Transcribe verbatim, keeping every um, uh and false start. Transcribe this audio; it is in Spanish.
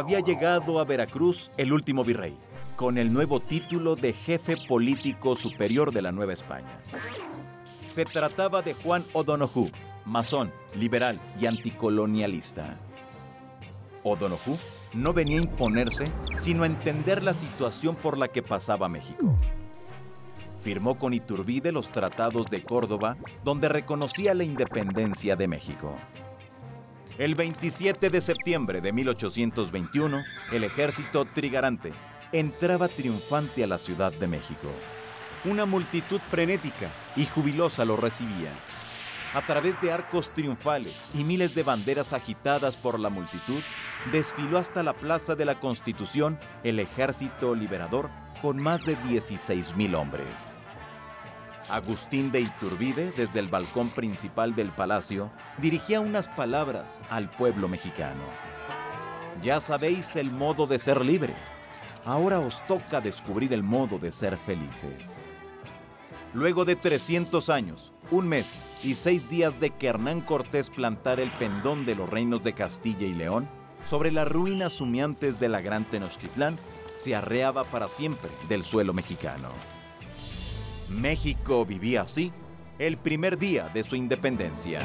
había llegado a Veracruz el último virrey, con el nuevo título de jefe político superior de la Nueva España. Se trataba de Juan O'Donojú, masón, liberal y anticolonialista. O'Donojú no venía a imponerse, sino a entender la situación por la que pasaba México. Firmó con Iturbide los tratados de Córdoba, donde reconocía la independencia de México. El veintisiete de septiembre de mil ochocientos veintiuno, el Ejército Trigarante entraba triunfante a la Ciudad de México. Una multitud frenética y jubilosa lo recibía. A través de arcos triunfales y miles de banderas agitadas por la multitud, desfiló hasta la Plaza de la Constitución el Ejército Liberador con más de dieciséis mil hombres. Agustín de Iturbide, desde el balcón principal del palacio, dirigía unas palabras al pueblo mexicano. Ya sabéis el modo de ser libres. Ahora os toca descubrir el modo de ser felices. Luego de trescientos años, un mes y seis días de que Hernán Cortés plantara el pendón de los reinos de Castilla y León, sobre las ruinas humeantes de la gran Tenochtitlán, se arreaba para siempre del suelo mexicano. México vivía así el primer día de su independencia.